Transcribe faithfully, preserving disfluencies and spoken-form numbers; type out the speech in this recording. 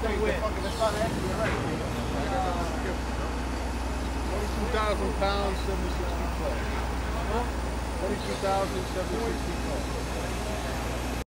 twenty-two thousand pounds, seventy-six feet tall. Huh? twenty-two thousand, seventy-six feet tall.